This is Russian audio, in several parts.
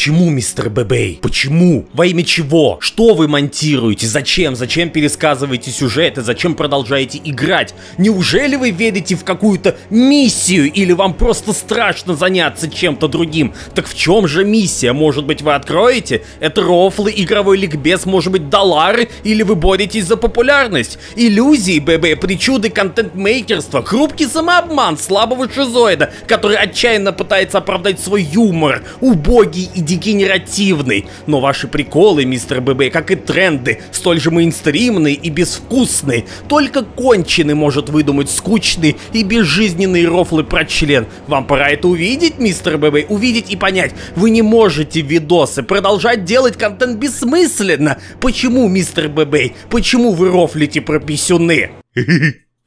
Почему, мистер Бэбэй? Почему? Во имя чего? Что вы монтируете? Зачем? Зачем пересказываете сюжеты? Зачем продолжаете играть? Неужели вы верите в какую-то миссию? Или вам просто страшно заняться чем-то другим? Так в чем же миссия? Может быть, вы откроете? Это рофлы, игровой ликбез, может быть, доллары? Или вы боретесь за популярность? Иллюзии, Бэбэй, причуды контент-мейкерства, хрупкий самообман слабого шизоида, который отчаянно пытается оправдать свой юмор, убогий и дегенеративный. Но ваши приколы, мистер Бэбэй, как и тренды, столь же мейнстримные и безвкусные. Только конченый может выдумать скучные и безжизненные рофлы про член. Вам пора это увидеть, мистер Бэбэй, увидеть и понять. Вы не можете видосы продолжать делать контент бессмысленно. Почему, мистер Бэбэй, почему вы рофлите про писюны?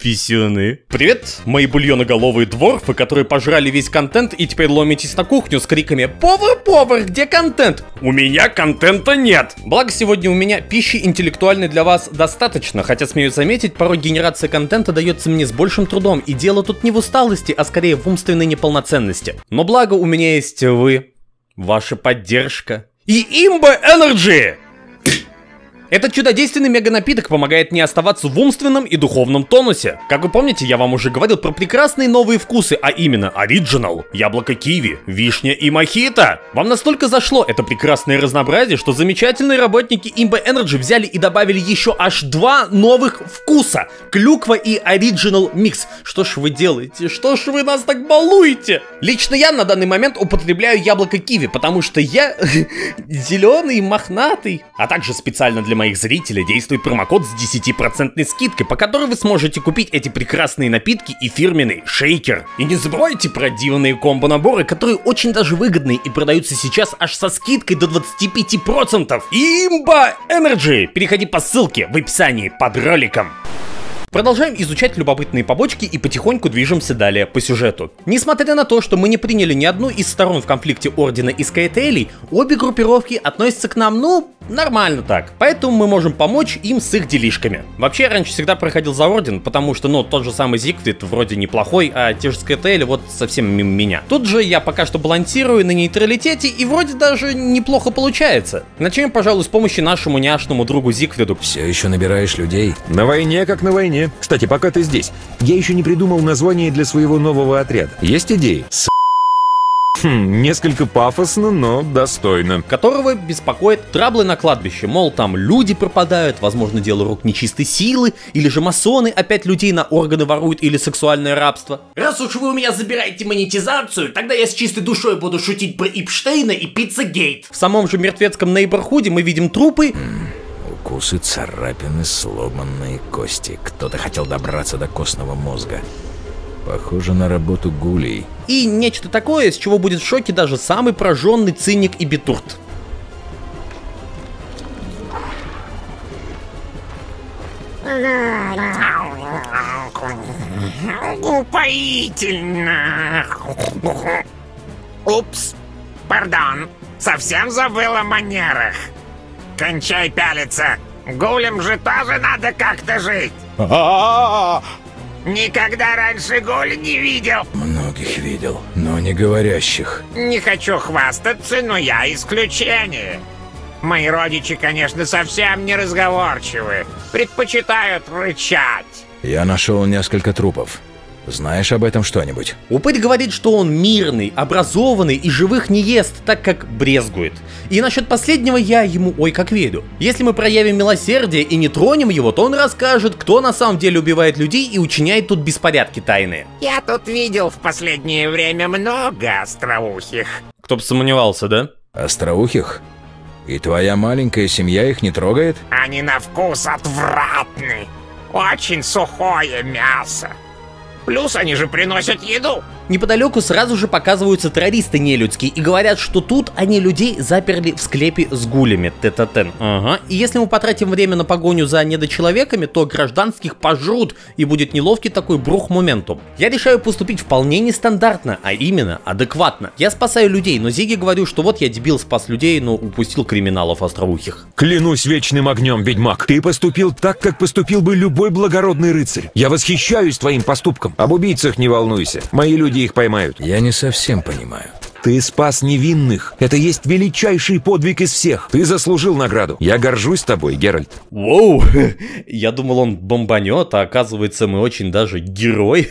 Писюны. Привет, мои бульоноголовые дворфы, которые пожрали весь контент и теперь ломитесь на кухню с криками «Повар, повар, где контент?» У меня контента нет. Благо сегодня у меня пищи интеллектуальной для вас достаточно, хотя, смею заметить, порой генерация контента дается мне с большим трудом, и дело тут не в усталости, а скорее в умственной неполноценности. Но благо у меня есть вы, ваша поддержка и Imba Energy! Этот чудодейственный меганапиток помогает мне оставаться в умственном и духовном тонусе. Как вы помните, я вам уже говорил про прекрасные новые вкусы, а именно оригинал, яблоко-киви, вишня и мохито. Вам настолько зашло это прекрасное разнообразие, что замечательные работники Imba Energy взяли и добавили еще аж два новых вкуса. Клюква и оригинал микс. Что ж вы делаете? Что ж вы нас так балуете? Лично я на данный момент употребляю яблоко-киви, потому что я зеленый, мохнатый. А также специально для моих зрителей действует промокод с 10% скидкой, по которой вы сможете купить эти прекрасные напитки и фирменный шейкер. И не забывайте про дивные комбо-наборы, которые очень даже выгодные и продаются сейчас аж со скидкой до 25%. Imba Energy! Переходи по ссылке в описании под роликом. Продолжаем изучать любопытные побочки и потихоньку движемся далее по сюжету. Несмотря на то, что мы не приняли ни одну из сторон в конфликте Ордена и Скайтэйли, обе группировки относятся к нам, ну, нормально так. Поэтому мы можем помочь им с их делишками. Вообще, я раньше всегда проходил за Орден, потому что, ну, тот же самый Зиквид вроде неплохой, а те же Скайтэйли вот совсем мимо меня. Тут же я пока что балансирую на нейтралитете и вроде даже неплохо получается. Начнем, пожалуй, с помощи нашему няшному другу Зиквиду. Все еще набираешь людей. На войне, как на войне. Кстати, пока ты здесь, я еще не придумал название для своего нового отряда. Есть идеи? Несколько пафосно, но достойно. Которого беспокоит траблы на кладбище. Мол, там люди пропадают, возможно, дело рук нечистой силы, или же масоны опять людей на органы воруют, или сексуальное рабство. Раз уж вы у меня забираете монетизацию, тогда я с чистой душой буду шутить про Эпштейна и Пиццагейт. В самом же мертвецком нейборхуде мы видим трупы... Укусы, царапины, сломанные кости. Кто-то хотел добраться до костного мозга. Похоже на работу гулей. И нечто такое, с чего будет в шоке даже самый прожженный циник и битурт. Упоительно! Упс, пардон, совсем забыл о манерах. Кончай пялиться. Гулям же тоже надо как-то жить. Никогда раньше гуля не видел. Многих видел, но не говорящих. Не хочу хвастаться, но я исключение. Мои родичи, конечно, совсем не разговорчивы. Предпочитают рычать. Я нашел несколько трупов. Знаешь об этом что-нибудь? Упырь говорит, что он мирный, образованный и живых не ест, так как брезгует. И насчет последнего я ему ой как верю. Если мы проявим милосердие и не тронем его, то он расскажет, кто на самом деле убивает людей и учиняет тут беспорядки тайные. Я тут видел в последнее время много остроухих. Кто бы сомневался, да? Остроухих? И твоя маленькая семья их не трогает? Они на вкус отвратны. Очень сухое мясо. Плюс они же приносят еду. Неподалеку сразу же показываются террористы нелюдские и говорят, что тут они людей заперли в склепе с гулями. Тет-а-тен. Ага. И если мы потратим время на погоню за недочеловеками, то гражданских пожрут, и будет неловкий такой брух-моментум. Я решаю поступить вполне нестандартно, а именно адекватно. Я спасаю людей, но Зиге говорю, что вот я дебил спас людей, но упустил криминалов остроухих. Клянусь вечным огнем, ведьмак, ты поступил так, как поступил бы любой благородный рыцарь. Я восхищаюсь твоим поступком. Об убийцах не волнуйся, мои люди их поймают. Я не совсем понимаю. Ты спас невинных. Это есть величайший подвиг из всех. Ты заслужил награду. Я горжусь тобой, Геральт. Воу, я думал, он бомбанет, а оказывается, мы очень даже герой.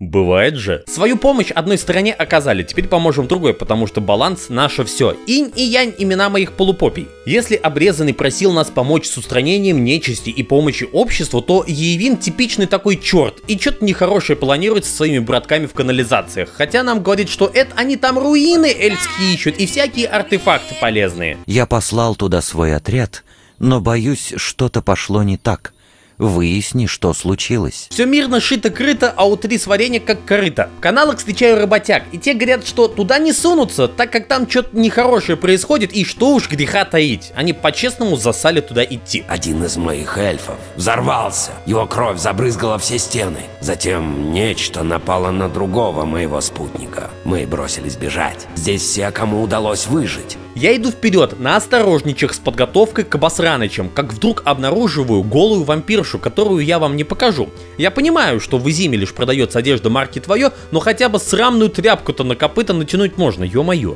Бывает же. Свою помощь одной стороне оказали, теперь поможем другой, потому что баланс наше все. Инь и янь имена моих полупопий. Если обрезанный просил нас помочь с устранением нечисти и помощи обществу, то Ейвин типичный такой черт, и что-то нехорошее планирует со своими братками в канализациях. Хотя нам говорит, что это они там руины эльфские ищут и всякие артефакты полезные. Я послал туда свой отряд, но боюсь, что-то пошло не так. Выясни, что случилось. Все мирно шито-крыто, а у Трисс варенье как корыто. В каналах встречаю работяг, и те говорят, что туда не сунутся, так как там что-то нехорошее происходит, и что уж греха таить. Они по-честному засали туда идти. Один из моих эльфов взорвался. Его кровь забрызгала все стены. Затем нечто напало на другого моего спутника. Мы бросились бежать. Здесь все, кому удалось выжить. Я иду вперед, на осторожничах с подготовкой к обосранычам, как вдруг обнаруживаю голую вампиршу, которую я вам не покажу. Я понимаю, что в Изиме лишь продается одежда марки «Твое», но хотя бы срамную тряпку-то на копыта натянуть можно, ё-моё.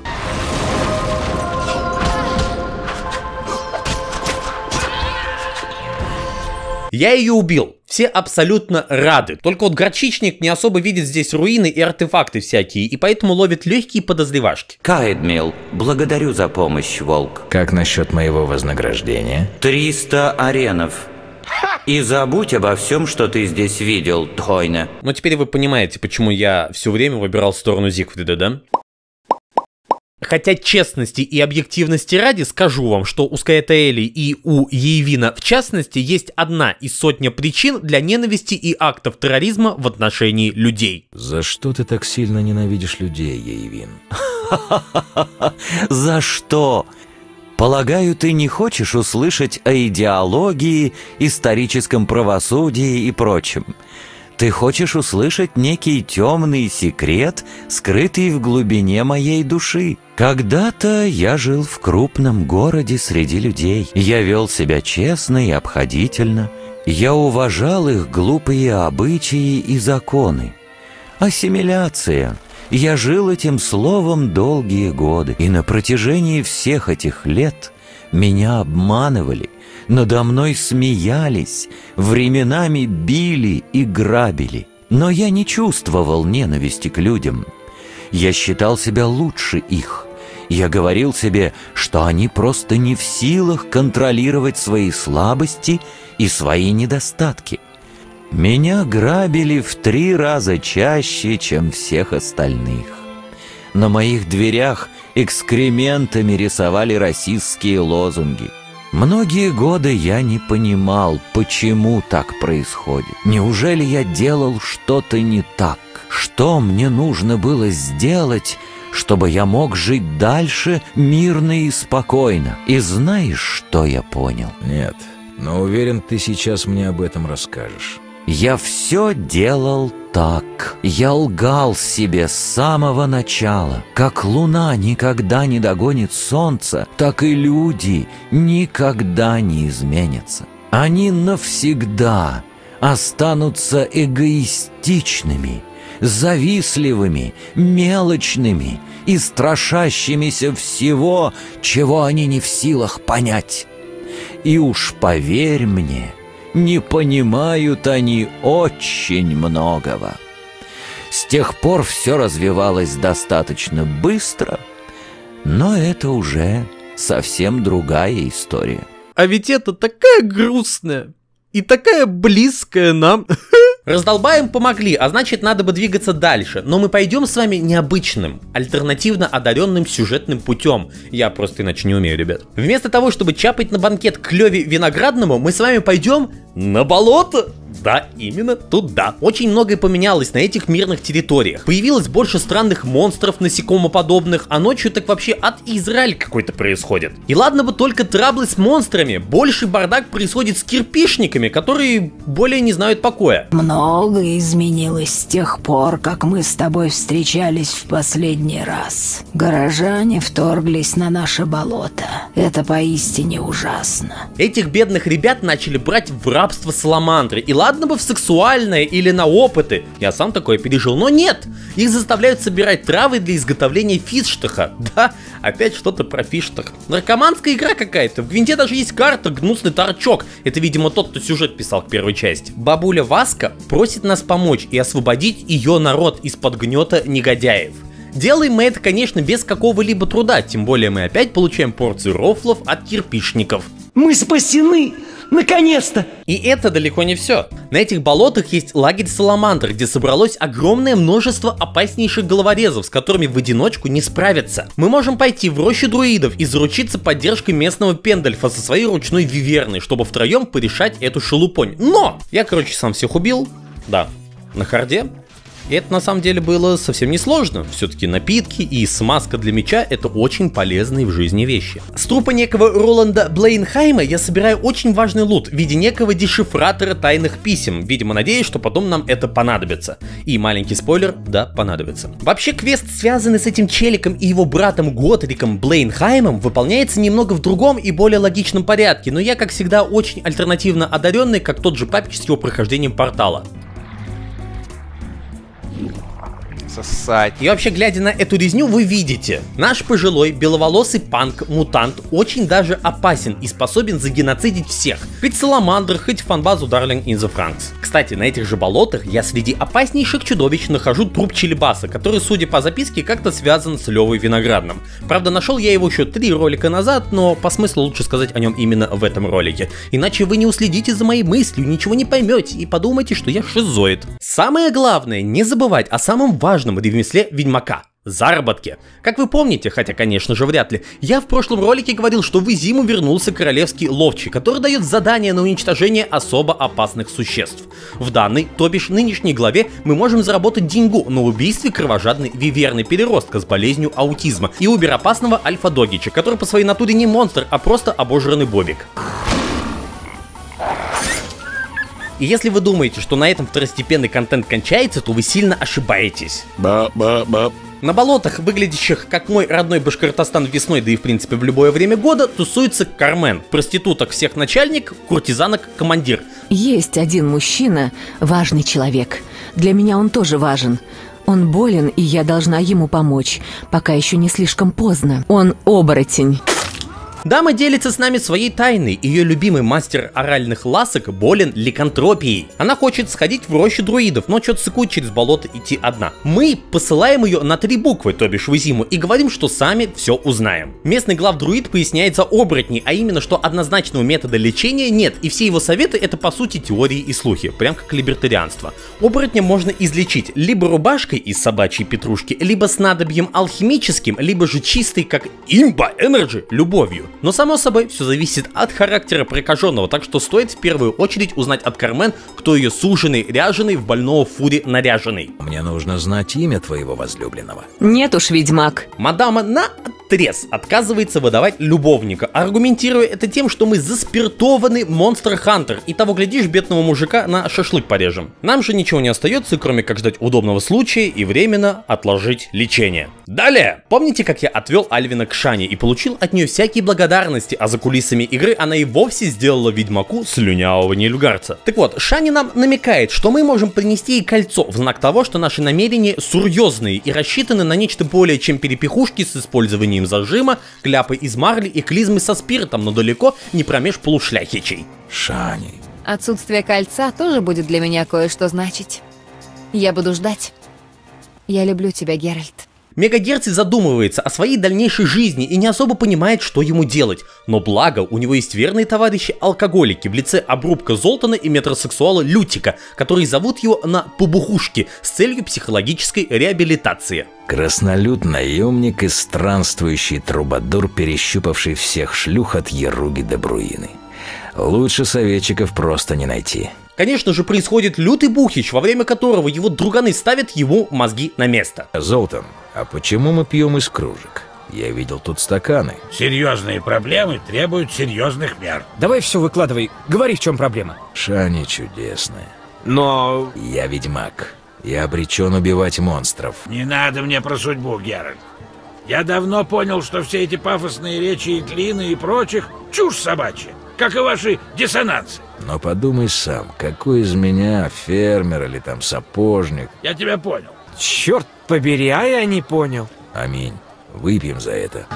Я ее убил. Все абсолютно рады. Только вот горчичник не особо видит здесь руины и артефакты всякие, и поэтому ловит легкие подозревашки. Кайдмил, благодарю за помощь, волк. Как насчет моего вознаграждения? 300 аренов. И забудь обо всем, что ты здесь видел, Тхойна. Но теперь вы понимаете, почему я все время выбирал сторону Зиквида, да? Хотя честности и объективности ради скажу вам, что у Скоя'таэли и у Ейвина в частности есть одна из сотни причин для ненависти и актов терроризма в отношении людей. За что ты так сильно ненавидишь людей, Ейвин? За что? Полагаю, ты не хочешь услышать о идеологии, историческом правосудии и прочем. Ты хочешь услышать некий темный секрет, скрытый в глубине моей души. Когда-то я жил в крупном городе среди людей. Я вел себя честно и обходительно. Я уважал их глупые обычаи и законы. Ассимиляция. Я жил этим словом долгие годы. И на протяжении всех этих лет меня обманывали. Надо мной смеялись, временами били и грабили. Но я не чувствовал ненависти к людям. Я считал себя лучше их. Я говорил себе, что они просто не в силах контролировать свои слабости и свои недостатки. Меня грабили в 3 раза чаще, чем всех остальных. На моих дверях экскрементами рисовали расистские лозунги. Многие годы я не понимал, почему так происходит. Неужели я делал что-то не так? Что мне нужно было сделать, чтобы я мог жить дальше мирно и спокойно? И знаешь, что я понял? Нет, но уверен, ты сейчас мне об этом расскажешь. Я все делал так. Я лгал себе с самого начала. Как луна никогда не догонит солнца, так и люди никогда не изменятся. Они навсегда останутся эгоистичными, завистливыми, мелочными и страшащимися всего, чего они не в силах понять. И уж поверь мне, не понимают они очень многого. С тех пор все развивалось достаточно быстро, но это уже совсем другая история. А ведь это такая грустная и такая близкая нам... Раздолбаем помогли, а значит, надо бы двигаться дальше. Но мы пойдем с вами необычным, альтернативно одаренным сюжетным путем. Я просто иначе не умею, ребят. Вместо того, чтобы чапать на банкет к Лёве Виноградному, мы с вами пойдем на болото. Да, именно туда. Очень многое поменялось на этих мирных территориях. Появилось больше странных монстров, насекомоподобных, а ночью так вообще ад и Израиль какой-то происходит. И ладно бы только траблы с монстрами, больше бардак происходит с кирпичниками, которые более не знают покоя. Многое изменилось с тех пор, как мы с тобой встречались в последний раз. Горожане вторглись на наше болото. Это поистине ужасно. Этих бедных ребят начали брать в рабство саламандры, и ладно ладно бы в сексуальное или на опыты, я сам такое пережил, но нет, их заставляют собирать травы для изготовления фиштаха. Да, опять что-то про фиштах. Наркоманская игра какая-то, в Гвинте даже есть карта «Гнусный торчок», это, видимо, тот, кто сюжет писал к первой части. Бабуля Васка просит нас помочь и освободить ее народ из-под гнета негодяев. Делаем мы это, конечно, без какого-либо труда, тем более мы опять получаем порцию рофлов от кирпичников. Мы спасены! Наконец-то! И это далеко не все. На этих болотах есть лагерь саламандр, где собралось огромное множество опаснейших головорезов, с которыми в одиночку не справиться. Мы можем пойти в рощу друидов и заручиться поддержкой местного Пендальфа со своей ручной виверной, чтобы втроем порешать эту шелупонь. Но! Я, короче, сам всех убил. Да, на харде. И это на самом деле было совсем несложно, все-таки напитки и смазка для меча это очень полезные в жизни вещи. С трупа некого Роланда Блейнхайма я собираю очень важный лут в виде некого дешифратора тайных писем, видимо надеюсь, что потом нам это понадобится. И маленький спойлер, да, понадобится. Вообще квест, связанный с этим челиком и его братом Готликом Блейнхаймом, выполняется немного в другом и более логичном порядке, но я, как всегда, очень альтернативно одаренный, как тот же папич с его прохождением портала. Сосать. И вообще, глядя на эту резню, вы видите, наш пожилой беловолосый панк-мутант очень даже опасен и способен загеноцидить всех, хоть саламандр, хоть фанбазу Darling in the Franks. Кстати, на этих же болотах я среди опаснейших чудовищ нахожу труп Челебаса, который, судя по записке, как-то связан с Лёвой Виноградным. Правда, нашел я его еще 3 ролика назад, но по смыслу лучше сказать о нем именно в этом ролике, иначе вы не уследите за моей мыслью, ничего не поймете и подумайте, что я шизоид. Самое главное, не забывать о самом важном ремесле ведьмака. Заработки. Как вы помните, хотя, конечно же, вряд ли, я в прошлом ролике говорил, что в Изиму вернулся королевский ловчий, который дает задание на уничтожение особо опасных существ. В данной, то бишь нынешней главе, мы можем заработать деньгу на убийстве кровожадной виверны переростка с болезнью аутизма и уберопасного альфа-догича, который по своей натуре не монстр, а просто обожранный бобик. И если вы думаете, что на этом второстепенный контент кончается, то вы сильно ошибаетесь. На болотах, выглядящих как мой родной Башкортостан весной, да и в принципе в любое время года, тусуется Кармен, проституток всех начальник, куртизанок, командир. Есть один мужчина, важный человек. Для меня он тоже важен. Он болен, и я должна ему помочь, пока еще не слишком поздно. Он оборотень. Дама делится с нами своей тайной, ее любимый мастер оральных ласок болен ликантропией. Она хочет сходить в рощу друидов, но что-то сыкует через болото идти одна. Мы посылаем ее на 3 буквы, то бишь в Изиму, и говорим, что сами все узнаем. Местный главдруид поясняет за оборотней, а именно, что однозначного метода лечения нет, и все его советы это по сути теории и слухи, прям как либертарианство. Оборотня можно излечить либо рубашкой из собачьей петрушки, либо снадобьем алхимическим, либо же чистой, как Imba Energy, любовью. Но само собой, все зависит от характера прокаженного, так что стоит в первую очередь узнать от Кармен, кто ее суженый, ряженый, в больного фури наряженный. Мне нужно знать имя твоего возлюбленного. Нет уж, ведьмак. Мадама наотрез отказывается выдавать любовника, аргументируя это тем, что мы заспиртованный монстр-хантер, и того глядишь бедного мужика на шашлык порежем. Нам же ничего не остается, кроме как ждать удобного случая и временно отложить лечение. Далее! Помните, как я отвел Альвина к Шани и получил от нее всякие благодарности, а за кулисами игры она и вовсе сделала ведьмаку слюнявого нельгарца. Так вот, Шани нам намекает, что мы можем принести ей кольцо в знак того, что наши намерения серьезные и рассчитаны на нечто более чем перепихушки с использованием зажима, кляпы из марли и клизмы со спиртом, но далеко не промеж полушляхичей. Шани. Отсутствие кольца тоже будет для меня кое-что значить. Я буду ждать. Я люблю тебя, Геральт. Мегагерци задумывается о своей дальнейшей жизни и не особо понимает, что ему делать, но благо у него есть верные товарищи-алкоголики в лице обрубка Золтана и метросексуала Лютика, которые зовут его на побухушки с целью психологической реабилитации. Краснолюд, наемник и странствующий трубадур, перещупавший всех шлюх от Яруги до Бруины. Лучше советчиков просто не найти. Конечно же, происходит лютый бухич, во время которого его друганы ставят ему мозги на место. Золтан, а почему мы пьем из кружек? Я видел тут стаканы. Серьезные проблемы требуют серьезных мер. Давай все выкладывай, говори, в чем проблема. Шани чудесная. Но... Я ведьмак. Я обречен убивать монстров. Не надо мне про судьбу, Геральт. Я давно понял, что все эти пафосные речи и тлины и прочих чушь собачья, как и ваши диссонансы. Но подумай сам, какой из меня фермер или там сапожник. Я тебя понял. Черт побери, а я не понял. Аминь. Выпьем за это.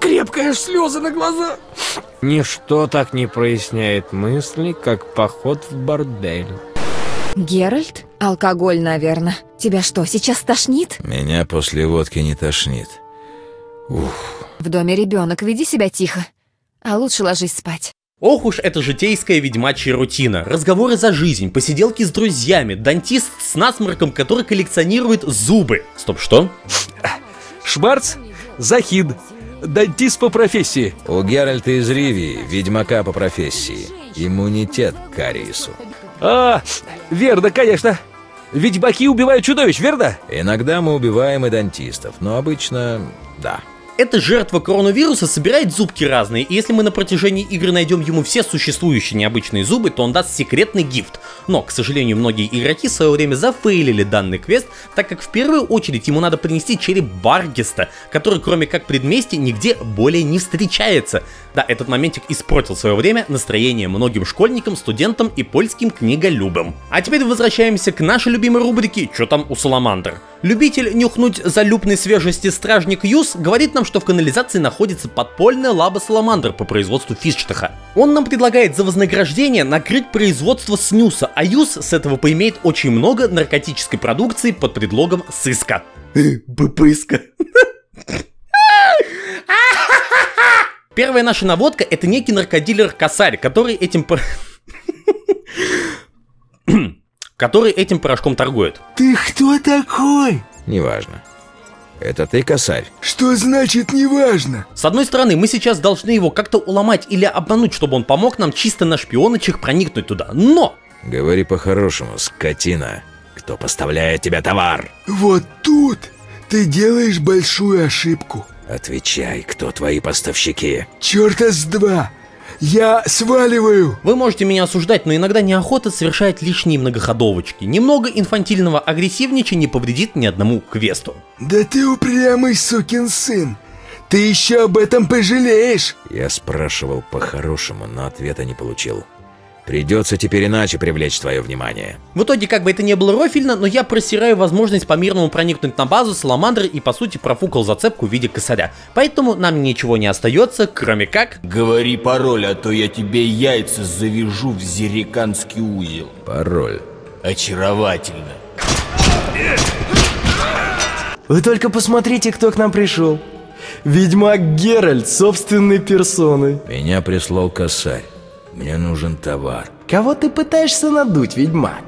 Крепкая слеза на глаза. Ничто так не проясняет мысли, как поход в бордель. Геральт? Алкоголь, наверное. Тебя что, сейчас тошнит? Меня после водки не тошнит. Ух. В доме ребенок, веди себя тихо. А лучше ложись спать. Ох уж эта житейская ведьмачья рутина. Разговоры за жизнь, посиделки с друзьями, дантист с насморком, который коллекционирует зубы. Стоп, что? Шварц, Захид, дантист по профессии. У Геральта из Ривии, ведьмака по профессии, иммунитет к кариесу. А, верно, конечно. Ведьмаки убивают чудовищ, верно? Иногда мы убиваем и дантистов, но обычно да. Эта жертва коронавируса собирает зубки разные, и если мы на протяжении игры найдем ему все существующие необычные зубы, то он даст секретный гифт. Но, к сожалению, многие игроки в свое время зафейлили данный квест, так как в первую очередь ему надо принести череп Баргиста, который кроме как предместья нигде более не встречается. Да, этот моментик испортил в свое время настроение многим школьникам, студентам и польским книголюбам. А теперь возвращаемся к нашей любимой рубрике «Чё там у Саламандр?». Любитель нюхнуть залюбной свежести стражник Юс говорит нам, что в канализации находится подпольная лаба Саламандр по производству фиштаха. Он нам предлагает за вознаграждение накрыть производство снюса, а Юс с этого поимеет очень много наркотической продукции под предлогом сыска. Быпыска. Первая наша наводка — это некий наркодилер-косарь, который этим порошком торгует. Ты кто такой? Неважно. Это ты, косарь? Что значит неважно? С одной стороны, мы сейчас должны его как-то уломать или обмануть, чтобы он помог нам чисто на шпионочек проникнуть туда, но... Говори по-хорошему, скотина, кто поставляет тебе товар. Вот тут ты делаешь большую ошибку. Отвечай, кто твои поставщики? Чёрта с два! Я сваливаю! Вы можете меня осуждать, но иногда неохота совершает лишние многоходовочки. Немного инфантильного агрессивничания не повредит ни одному квесту. Да ты упрямый сукин сын! Ты еще об этом пожалеешь! Я спрашивал по-хорошему, но ответа не получил. Придется теперь иначе привлечь твое внимание. В итоге, как бы это ни было рофильно, но я просираю возможность по-мирному проникнуть на базу Саламандры и по сути профукал зацепку в виде косаря. Поэтому нам ничего не остается, кроме как... Говори пароль, а то я тебе яйца завяжу в зериканский узел. Пароль. Очаровательно. Вы только посмотрите, кто к нам пришел. Ведьмак Геральт собственной персоной. Меня прислал косарь. Мне нужен товар. Кого ты пытаешься надуть, ведьмак?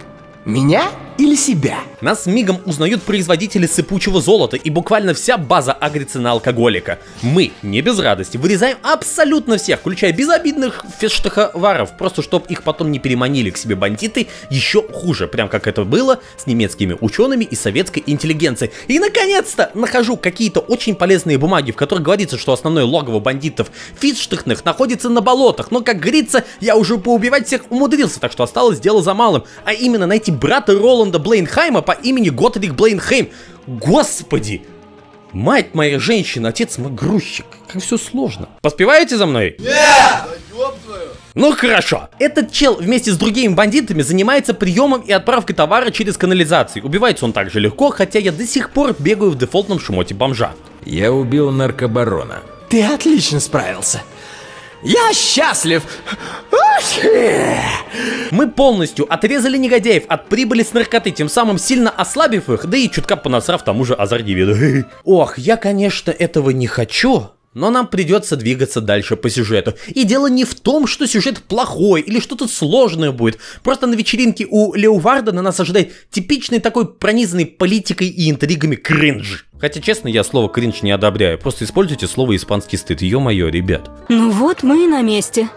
Меня или себя? Нас мигом узнают производители сыпучего золота, и буквально вся база агрится на алкоголика. Мы, не без радости, вырезаем абсолютно всех, включая безобидных фештаховаров, просто чтоб их потом не переманили к себе бандиты еще хуже, прям как это было с немецкими учеными и советской интеллигенцией. И наконец-то нахожу какие-то очень полезные бумаги, в которых говорится, что основное логово бандитов фештахных находится на болотах, но, как говорится, я уже поубивать всех умудрился, так что осталось дело за малым, а именно найти брата Роланда Блейнхайма по имени Готлик Блейнхейм. Господи! Мать моя женщина, отец мой грузчик. Как все сложно. Поспеваете за мной? Нет! Ну хорошо. Этот чел вместе с другими бандитами занимается приемом и отправкой товара через канализацию. Убивается он также легко, хотя я до сих пор бегаю в дефолтном шмоте бомжа. Я убил наркобарона. Ты отлично справился. Я счастлив! Мы полностью отрезали негодяев от прибыли с наркоты, тем самым сильно ослабив их, да и чутка понасрав тому же Азаргивиду. Ох, я, конечно, этого не хочу, но нам придется двигаться дальше по сюжету. И дело не в том, что сюжет плохой или что-то сложное будет. Просто на вечеринке у Леуваардена нас ожидает типичный такой пронизанный политикой и интригами кринж. Хотя, честно, я слово кринж не одобряю. Просто используйте слово испанский стыд. Ё-моё, ребят. Ну вот мы и на месте.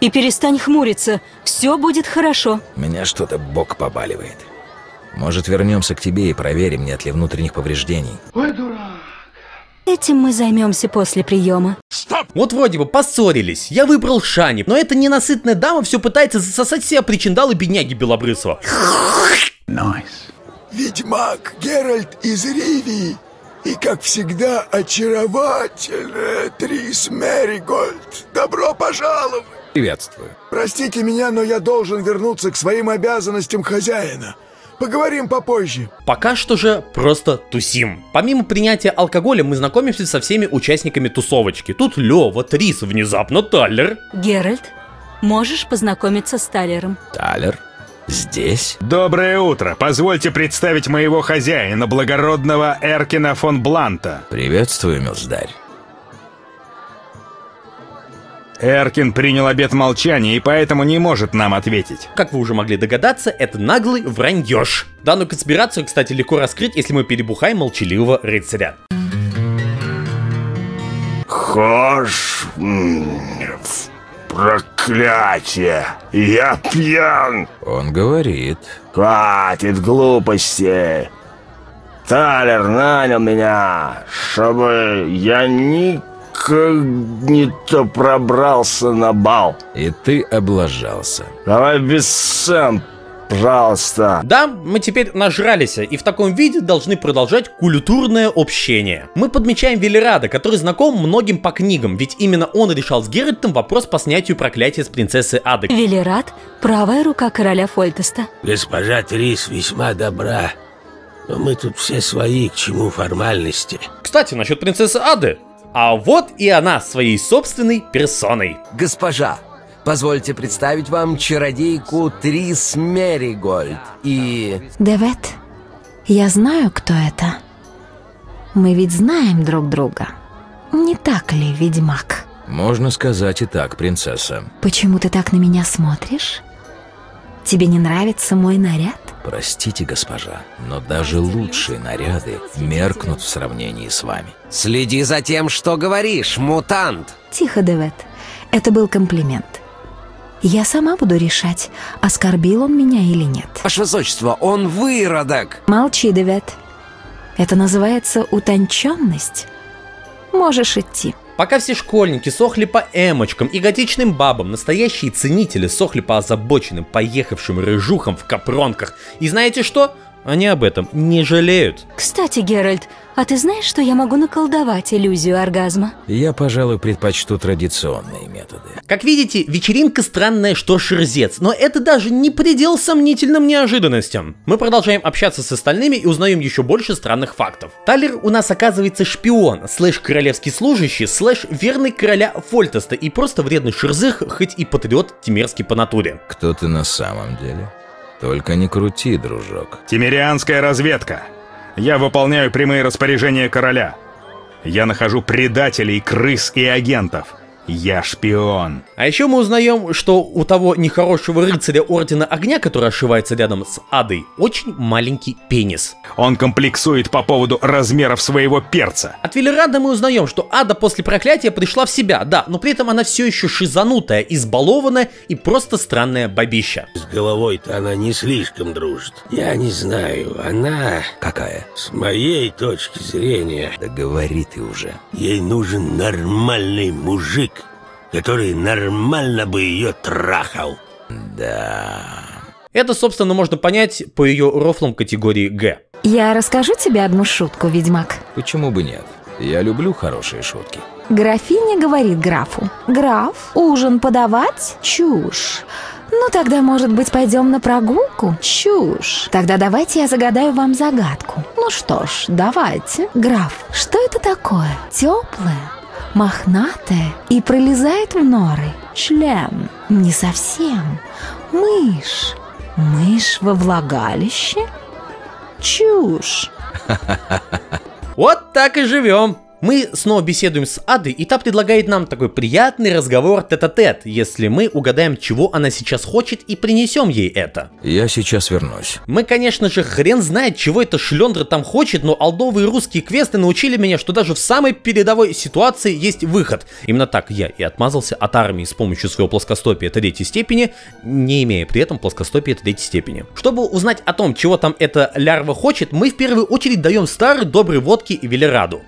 И перестань хмуриться. Все будет хорошо. Меня что-то бок побаливает. Может, вернемся к тебе и проверим, нет ли внутренних повреждений. Ой, дурак. Этим мы займемся после приема. Стоп! Вот вроде бы поссорились. Я выбрал Шани, но эта ненасытная дама все пытается засосать себя причиндалы бедняги Белобрысова. Найс. Nice. Ведьмак Геральт из Ривии и, как всегда, очаровательная Трисс Меригольд. Добро пожаловать! Приветствую. Простите меня, но я должен вернуться к своим обязанностям хозяина. Поговорим попозже. Пока что же просто тусим. Помимо принятия алкоголя, мы знакомимся со всеми участниками тусовочки. Тут Лёва, Трисс, внезапно Талер. Геральт, можешь познакомиться с Талером. Талер? Здесь? Доброе утро. Позвольте представить моего хозяина, благородного Эркина фон Бланта. Приветствую, милздарь. Эркин принял обет молчания и поэтому не может нам ответить. Как вы уже могли догадаться, это наглый враньёж. Данную конспирацию, кстати, легко раскрыть, если мы перебухаем молчаливого рыцаря. Хошь в проклятие, я пьян. Он говорит. Хватит глупости. Талер нанял меня, чтобы я не то пробрался на бал. И ты облажался. Давай без сцен, пожалуйста. Да, мы теперь нажрались, и в таком виде должны продолжать культурное общение. Мы подмечаем Велерада, который знаком многим по книгам, ведь именно он решал с Геральтом вопрос по снятию проклятия с принцессы Адды. Велерад, правая рука короля Фольтеста. Госпожа Трисс весьма добра. Но мы тут все свои, к чему формальности. Кстати, насчет принцессы Адды. А вот и она своей собственной персоной. Госпожа, позвольте представить вам чародейку Трисс Меригольд и... Девет, я знаю, кто это. Мы ведь знаем друг друга. Не так ли, ведьмак? Можно сказать и так, принцесса. Почему ты так на меня смотришь? Тебе не нравится мой наряд? Простите, госпожа, но даже лучшие наряды меркнут в сравнении с вами. Следи за тем, что говоришь, мутант! Тихо, Девет. Это был комплимент. Я сама буду решать, оскорбил он меня или нет. Ваше высочество, он выродок! Молчи, Девет. Это называется утонченность. Можешь идти. Пока все школьники сохли по эмочкам и готичным бабам, настоящие ценители сохли по озабоченным, поехавшим рыжухам в капронках. И знаете что? Они об этом не жалеют. Кстати, Геральт, а ты знаешь, что я могу наколдовать иллюзию оргазма? Я, пожалуй, предпочту традиционные методы. Как видите, вечеринка странная, что шерзец, но это даже не предел сомнительным неожиданностям. Мы продолжаем общаться с остальными и узнаем еще больше странных фактов. Талер у нас оказывается шпион, слэш королевский служащий, слэш верный короля Фольтеста и просто вредный шерзых, хоть и патриот тимерский по натуре. Кто ты на самом деле? Только не крути, дружок. Тимирианская разведка. Я выполняю прямые распоряжения короля. Я нахожу предателей, крыс и агентов. Я шпион. А еще мы узнаем, что у того нехорошего рыцаря Ордена Огня, который ошивается рядом с Адой, очень маленький пенис. Он комплексует по поводу размеров своего перца. От Велерада мы узнаем, что Ада после проклятия пришла в себя, да, но при этом она все еще шизанутая, избалованная и просто странная бабища. С головой-то она не слишком дружит. Я не знаю, она... Какая? С моей точки зрения... Да говори ты уже. Ей нужен нормальный мужик, который нормально бы ее трахал. Да. Это, собственно, можно понять по ее рофлам категории Г. Я расскажу тебе одну шутку, ведьмак. Почему бы нет? Я люблю хорошие шутки. Графиня говорит графу: граф, ужин подавать? Чушь. Ну тогда, может быть, пойдем на прогулку? Чушь. Тогда давайте я загадаю вам загадку. Ну что ж, давайте. Граф, что это такое? Теплое, мохнатая и пролезает в норы. Член. Не совсем. Мышь. Мышь во влагалище? Чушь. Вот так и живем. Мы снова беседуем с Адой, и та предлагает нам такой приятный разговор тет-а-тет, если мы угадаем, чего она сейчас хочет, и принесем ей это. Я сейчас вернусь. Мы, конечно же, хрен знает, чего эта шлендра там хочет, но алдовые русские квесты научили меня, что даже в самой передовой ситуации есть выход. Именно так я и отмазался от армии с помощью своего плоскостопия третьей степени, не имея при этом плоскостопия третьей степени. Чтобы узнать о том, чего там эта лярва хочет, мы в первую очередь даем старый добрый водки и Велераду.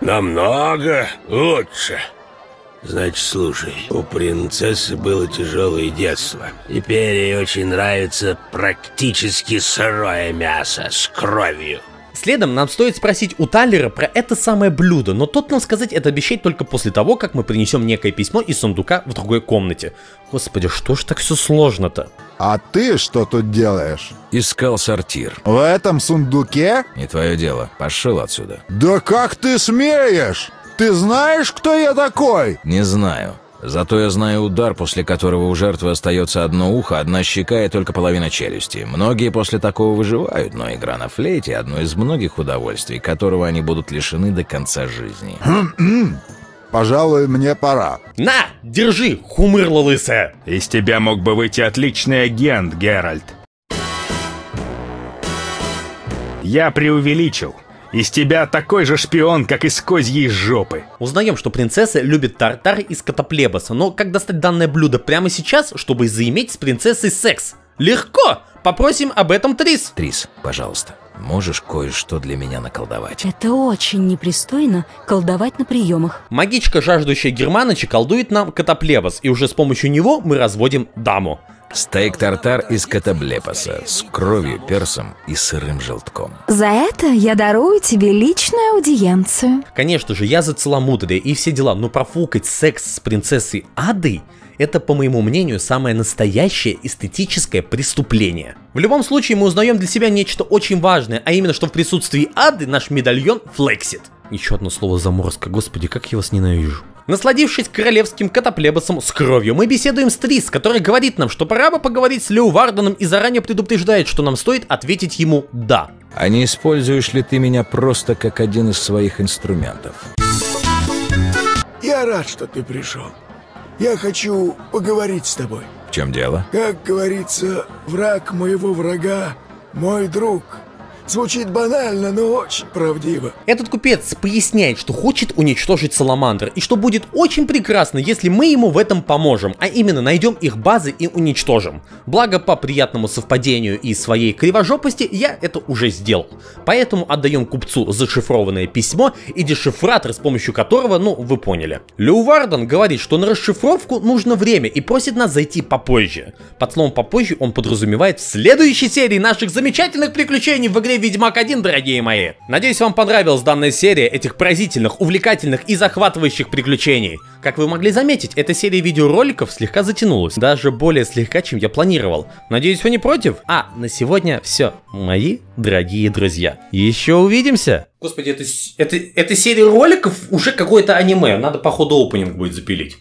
Намного лучше. Значит, слушай, у принцессы было тяжелое детство. Теперь ей очень нравится практически сырое мясо с кровью. Следом нам стоит спросить у Талера про это самое блюдо, но тот нам сказать это обещает только после того, как мы принесем некое письмо из сундука в другой комнате. Господи, что ж так все сложно-то? А ты что тут делаешь? Искал сортир. В этом сундуке? Не твое дело, пошел отсюда. Да как ты смеешь? Ты знаешь, кто я такой? Не знаю. Зато я знаю удар, после которого у жертвы остается одно ухо, одна щека и только половина челюсти. Многие после такого выживают, но игра на флейте – одно из многих удовольствий, которого они будут лишены до конца жизни. Пожалуй, мне пора. На, держи, хумырло лысая. Из тебя мог бы выйти отличный агент, Геральт. Я преувеличил. Из тебя такой же шпион, как из козьей жопы. Узнаем, что принцесса любит тартар из Котоплебаса, но как достать данное блюдо прямо сейчас, чтобы заиметь с принцессой секс? Легко! Попросим об этом Трисс. Трисс, пожалуйста, можешь кое-что для меня наколдовать? Это очень непристойно колдовать на приемах. Магичка, жаждущая германыча, колдует нам Котоплебас, и уже с помощью него мы разводим даму. Стейк-тартар из Котоплебаса с кровью, персом и сырым желтком. За это я дарую тебе личную аудиенцию. Конечно же, я за целомудрие и все дела, но профукать секс с принцессой Аддой — это, по моему мнению, самое настоящее эстетическое преступление. В любом случае, мы узнаем для себя нечто очень важное, а именно, что в присутствии Адды наш медальон флексит. Еще одно слово заморозка, господи, как я вас ненавижу. Насладившись королевским Котоплебасом с кровью, мы беседуем с Трисс, который говорит нам, что пора бы поговорить с Леуваарденом и заранее предупреждает, что нам стоит ответить ему «да». А не используешь ли ты меня просто как один из своих инструментов? Я рад, что ты пришел. Я хочу поговорить с тобой. В чем дело? Как говорится, враг моего врага – мой друг. Звучит банально, но очень правдиво. Этот купец поясняет, что хочет уничтожить саламандр, и что будет очень прекрасно, если мы ему в этом поможем, а именно найдем их базы и уничтожим. Благо, по приятному совпадению и своей кривожопости, я это уже сделал. Поэтому отдаем купцу зашифрованное письмо и дешифратор, с помощью которого, ну, вы поняли. Леуваарден говорит, что на расшифровку нужно время и просит нас зайти попозже. Под словом «попозже» он подразумевает в следующей серии наших замечательных приключений в игре Ведьмак 1, дорогие мои. Надеюсь, вам понравилась данная серия этих поразительных, увлекательных и захватывающих приключений. Как вы могли заметить, эта серия видеороликов слегка затянулась, даже более слегка, чем я планировал. Надеюсь, вы не против? А на сегодня все, мои дорогие друзья. Еще увидимся. Господи, это серия роликов уже какое-то аниме. Надо, походу, опенинг будет запилить.